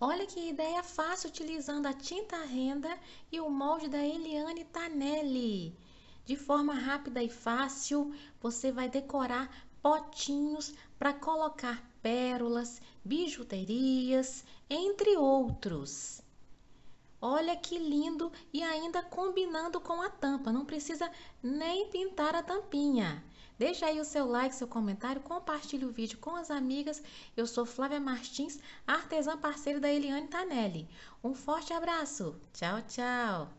Olha que ideia fácil, utilizando a tinta renda e o molde da Eliane Tanelli. De forma rápida e fácil, você vai decorar potinhos para colocar pérolas, bijuterias, entre outros. Olha que lindo, e ainda combinando com a tampa, não precisa nem pintar a tampinha. Deixa aí o seu like, seu comentário, compartilhe o vídeo com as amigas. Eu sou Flávia Martins, artesã parceira da Eliane Tanelli. Um forte abraço, tchau, tchau!